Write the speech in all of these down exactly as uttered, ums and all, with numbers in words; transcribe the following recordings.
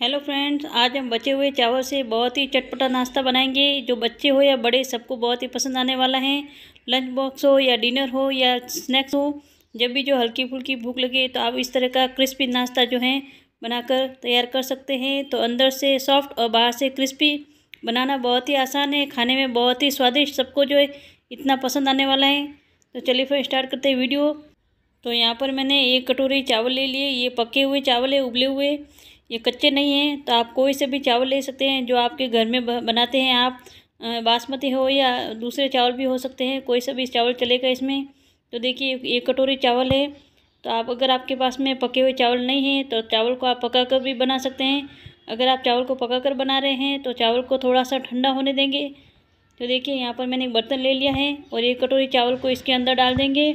Hello friends, आज हम बचे हुए चावल से बहुत ही चटपटा नाश्ता बनाएंगे जो बच्चे हो या बड़े सबको बहुत ही पसंद आने वाला है। लंच बॉक्स हो या डिनर हो या स्नैक्स हो, जब भी जो हल्की फुल्की भूख लगे तो आप इस तरह का क्रिस्पी नाश्ता जो है बनाकर तैयार कर सकते हैं। तो अंदर से सॉफ्ट और बाहर से क्रिस्पी बनाना बहुत ही आसान है, खाने में बहुत ही स्वादिष्ट, सबको जो है इतना पसंद आने वाला है। तो चलिए फिर स्टार्ट करते हैं वीडियो। तो यहाँ पर मैंने एक कटोरी चावल ले लिए। ये पके हुए चावल है, उबले हुए, ये कच्चे नहीं हैं। तो आप कोई से भी चावल ले सकते हैं जो आपके घर में बनाते हैं आप, बासमती हो या दूसरे चावल भी हो सकते हैं, कोई सा भी चावल चलेगा इसमें। तो देखिए एक कटोरी चावल है। तो आप अगर आपके पास में पके हुए चावल नहीं हैं तो चावल को आप पका कर भी बना सकते हैं। अगर आप चावल को पका कर बना रहे हैं तो चावल को थोड़ा सा ठंडा होने देंगे। तो देखिए यहाँ पर मैंने एक बर्तन ले लिया है और एक कटोरी चावल को इसके अंदर डाल देंगे।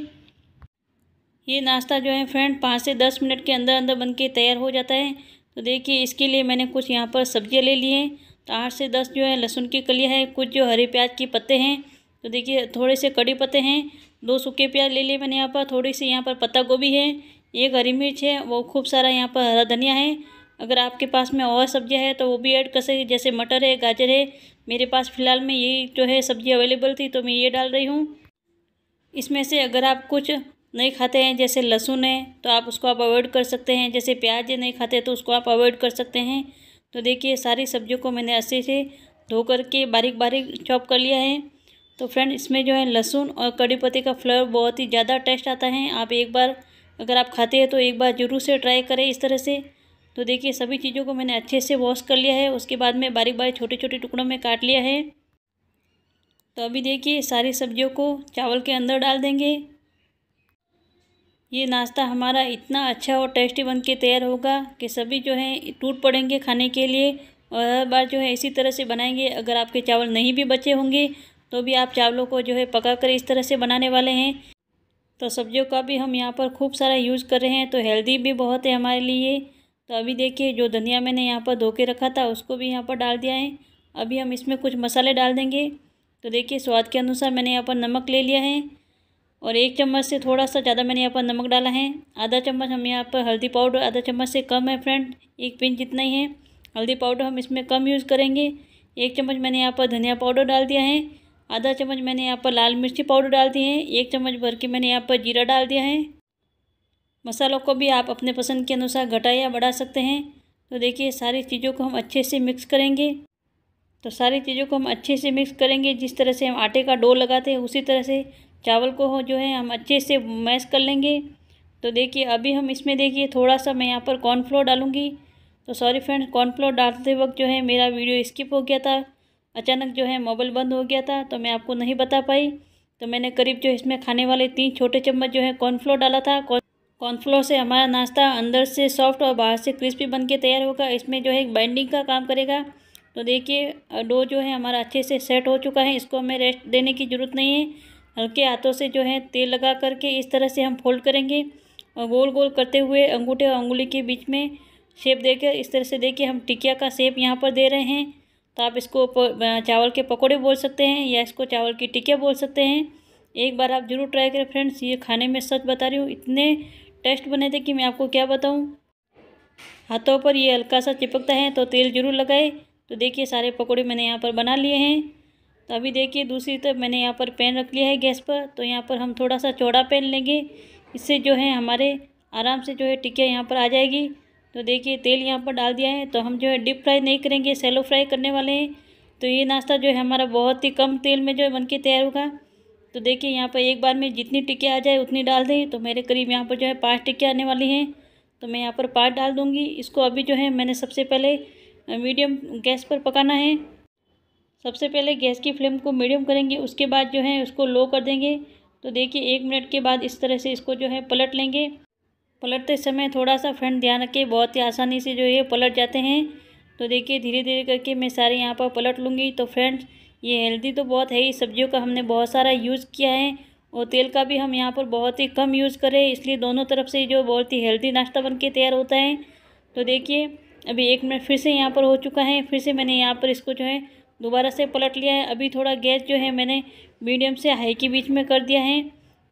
ये नाश्ता जो है फ्रेंड पाँच से दस मिनट के अंदर अंदर बन के तैयार हो जाता है। तो देखिए इसके लिए मैंने कुछ यहाँ पर सब्जियाँ ले लिए हैं। तो आठ से दस जो है लहसुन की कलियाँ हैं, कुछ जो हरे प्याज के पत्ते हैं, तो देखिए थोड़े से कड़ी पत्ते हैं, दो सूखे प्याज ले लिए मैंने यहाँ पर, थोड़ी सी यहाँ पर पत्ता गोभी है, एक हरी मिर्च है, वो खूब सारा यहाँ पर हरा धनिया है। अगर आपके पास में और सब्जियाँ हैं तो वो भी ऐड कर सकते, जैसे मटर है, गाजर है। मेरे पास फ़िलहाल में ये जो है सब्जी अवेलेबल थी तो मैं ये डाल रही हूँ। इसमें से अगर आप कुछ नहीं खाते हैं जैसे लहसुन है तो आप उसको आप अवॉइड कर सकते हैं, जैसे प्याज नहीं खाते तो उसको आप अवॉइड कर सकते हैं। तो देखिए सारी सब्जियों को मैंने अच्छे से धो कर के बारीक बारीक चॉप कर लिया है। तो फ्रेंड इसमें जो है लहसुन और कड़ी पत्ते का फ्लेवर बहुत ही ज़्यादा टेस्ट आता है। आप एक बार अगर आप खाते हैं तो एक बार ज़रूर से ट्राई करें इस तरह से। तो देखिए सभी चीज़ों को मैंने अच्छे से वॉश कर लिया है, उसके बाद में बारीक बारीक छोटे छोटे टुकड़ों में काट लिया है। तो अभी देखिए सारी सब्जियों को चावल के अंदर डाल देंगे। ये नाश्ता हमारा इतना अच्छा और टेस्टी बन के तैयार होगा कि सभी जो है टूट पड़ेंगे खाने के लिए, और हर बार जो है इसी तरह से बनाएंगे। अगर आपके चावल नहीं भी बचे होंगे तो भी आप चावलों को जो है पका कर इस तरह से बनाने वाले हैं। तो सब्जियों का भी हम यहाँ पर खूब सारा यूज़ कर रहे हैं तो हेल्दी भी बहुत है हमारे लिए। तो अभी देखिए जो धनिया मैंने यहाँ पर धो के रखा था उसको भी यहाँ पर डाल दिया है। अभी हम इसमें कुछ मसाले डाल देंगे। तो देखिए स्वाद के अनुसार मैंने यहाँ पर नमक ले लिया है, और एक चम्मच से थोड़ा सा ज़्यादा मैंने यहाँ पर नमक डाला है। आधा चम्मच हम यहाँ पर हल्दी पाउडर, आधा चम्मच से कम है फ्रेंड, एक पिंच जितना ही है। हल्दी पाउडर हम इसमें कम यूज़ करेंगे। एक चम्मच मैंने यहाँ पर धनिया पाउडर डाल दिया है, आधा चम्मच मैंने यहाँ पर लाल मिर्ची पाउडर डाल दी है, एक चम्मच भर के मैंने यहाँ पर जीरा डाल दिया है। मसालों को भी आप अपने पसंद के अनुसार घटा या बढ़ा सकते हैं। तो देखिए सारी चीज़ों को हम अच्छे से मिक्स करेंगे। तो सारी चीज़ों को हम अच्छे से मिक्स करेंगे, जिस तरह से हम आटे का डो लगाते हैं उसी तरह से चावल को जो है हम अच्छे से मैश कर लेंगे। तो देखिए अभी हम इसमें देखिए थोड़ा सा मैं यहाँ पर कॉर्नफ्लोर डालूँगी। तो सॉरी फ्रेंड्स, कॉर्नफ्लोर डालते वक्त जो है मेरा वीडियो स्किप हो गया था, अचानक जो है मोबाइल बंद हो गया था तो मैं आपको नहीं बता पाई। तो मैंने करीब जो इसमें खाने वाले तीन छोटे चम्मच जो है कॉर्नफ्लोर डाला था। कॉर्नफ्लोर से हमारा नाश्ता अंदर से सॉफ्ट और बाहर से क्रिस्पी बनके तैयार होगा, इसमें जो है एक बाइंडिंग का काम करेगा। तो देखिए डो जो है हमारा अच्छे से सेट हो चुका है, इसको हमें रेस्ट देने की ज़रूरत नहीं है। हल्के हाथों से जो है तेल लगा करके इस तरह से हम फोल्ड करेंगे और गोल गोल करते हुए अंगूठे और अंगुली के बीच में शेप देकर इस तरह से देखिए हम टिकिया का शेप यहाँ पर दे रहे हैं। तो आप इसको चावल के पकौड़े बोल सकते हैं या इसको चावल की टिकिया बोल सकते हैं। एक बार आप ज़रूर ट्राई करें फ्रेंड्स, ये खाने में सच बता रही हूँ इतने टेस्ट बने थे कि मैं आपको क्या बताऊँ। हाथों पर ये हल्का सा चिपकता है तो तेल ज़रूर लगाए। तो देखिए सारे पकौड़े मैंने यहाँ पर बना लिए हैं। तो अभी देखिए दूसरी तरफ मैंने यहाँ पर पैन रख लिया है गैस पर। तो यहाँ पर हम थोड़ा सा चौड़ा पैन लेंगे, इससे जो है हमारे आराम से जो है टिकिया यहाँ पर आ जाएगी। तो देखिए तेल यहाँ पर डाल दिया है। तो हम जो है डीप फ्राई नहीं करेंगे, सैलो फ्राई करने वाले हैं। तो ये नाश्ता जो है हमारा बहुत ही कम तेल में जो है बन के तैयार होगा। तो देखिए यहाँ पर एक बार में जितनी टिकिया आ जाए उतनी डाल दें। तो मेरे करीब यहाँ पर जो है पाँच टिकिया आने वाली हैं तो मैं यहाँ पर पाँच डाल दूँगी। इसको अभी जो है मैंने सबसे पहले मीडियम गैस पर पकाना है। सबसे पहले गैस की फ्लेम को मीडियम करेंगे, उसके बाद जो है उसको लो कर देंगे। तो देखिए एक मिनट के बाद इस तरह से इसको जो है पलट लेंगे। पलटते समय थोड़ा सा फ्रेंड ध्यान रखें, बहुत ही आसानी से जो ये पलट जाते हैं। तो देखिए धीरे धीरे करके मैं सारे यहाँ पर पलट लूँगी। तो फ्रेंड्स ये हेल्दी तो बहुत है ही, सब्जियों का हमने बहुत सारा यूज़ किया है और तेल का भी हम यहाँ पर बहुत ही कम यूज़ करें, इसलिए दोनों तरफ से जो बहुत ही हेल्दी नाश्ता बन के तैयार होता है। तो देखिए अभी एक मिनट फिर से यहाँ पर हो चुका है, फिर से मैंने यहाँ पर इसको जो है दोबारा से पलट लिया है। अभी थोड़ा गैस जो है मैंने मीडियम से हाई के बीच में कर दिया है।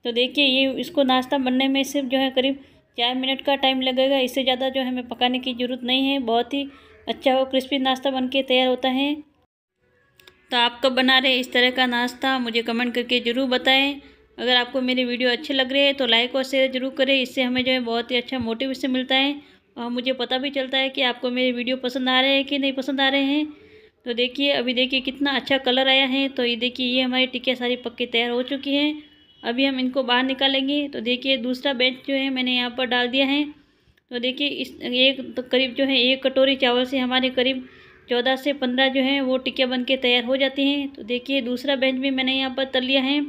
तो देखिए ये इसको नाश्ता बनने में सिर्फ जो है करीब चार मिनट का टाइम लगेगा, इससे ज़्यादा जो है हमें पकाने की ज़रूरत नहीं है। बहुत ही अच्छा और क्रिस्पी नाश्ता बनके तैयार होता है। तो आप कब बना रहे इस तरह का नाश्ता, मुझे कमेंट करके ज़रूर बताएं। अगर आपको मेरे वीडियो अच्छे लग रहे हैं तो लाइक और शेयर ज़रूर करें, इससे हमें जो है बहुत ही अच्छा मोटिवेशन मिलता है और मुझे पता भी चलता है कि आपको मेरे वीडियो पसंद आ रहे हैं कि नहीं पसंद आ रहे हैं। तो देखिए अभी देखिए कितना अच्छा कलर आया है। तो ये देखिए ये हमारी टिक्कियाँ सारी पक के तैयार हो चुकी हैं। अभी हम इनको बाहर निकालेंगे। तो देखिए दूसरा बैच जो है मैंने यहाँ पर डाल दिया है। तो देखिए इस एक तो करीब जो है एक कटोरी चावल से हमारे करीब चौदह से पंद्रह जो है वो टिक्कियाँ बन के तैयार हो जाती हैं। तो देखिए दूसरा बैच भी मैंने यहाँ पर तल लिया है।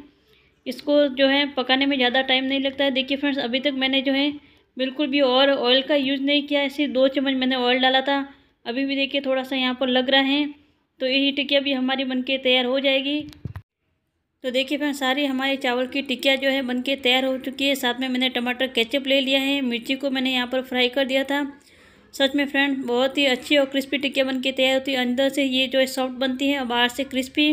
इसको जो है पकाने में ज़्यादा टाइम नहीं लगता है। देखिए फ्रेंड्स अभी तक मैंने जो है बिल्कुल भी और ऑयल का यूज़ नहीं किया है, सिर्फ दो चम्मच मैंने ऑयल डाला था। अभी भी देखिए थोड़ा सा यहाँ पर लग रहा है। तो यही टिक्किया भी हमारी बनके तैयार हो जाएगी। तो देखिए फ्रेंड्स सारी हमारी चावल की टिक्किया जो है बनके तैयार हो चुकी है। साथ में मैंने टमाटर केचप ले लिया है, मिर्ची को मैंने यहाँ पर फ्राई कर दिया था। सच में फ्रेंड बहुत ही अच्छी और क्रिस्पी टिक्किया बनके तैयार होती है। अंदर से ये जो है सॉफ्ट बनती है और बाहर से क्रिस्पी,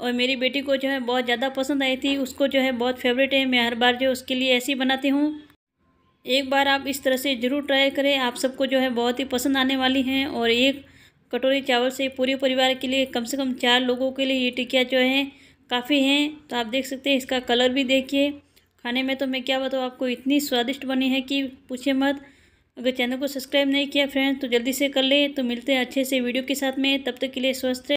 और मेरी बेटी को जो है बहुत ज़्यादा पसंद आई थी, उसको जो है बहुत फेवरेट है। मैं हर बार जो उसके लिए ऐसी बनाती हूँ। एक बार आप इस तरह से ज़रूर ट्राई करें, आप सबको जो है बहुत ही पसंद आने वाली हैं। और एक कटोरी चावल से पूरे परिवार के लिए, कम से कम चार लोगों के लिए ये टिक्किया जो है काफ़ी हैं। तो आप देख सकते हैं इसका कलर भी देखिए। खाने में तो मैं क्या बताऊँ आपको, इतनी स्वादिष्ट बनी है कि पूछे मत। अगर चैनल को सब्सक्राइब नहीं किया फ्रेंड तो जल्दी से कर लें। तो मिलते हैं अच्छे से वीडियो के साथ में, तब तक के लिए स्वस्थ रहें।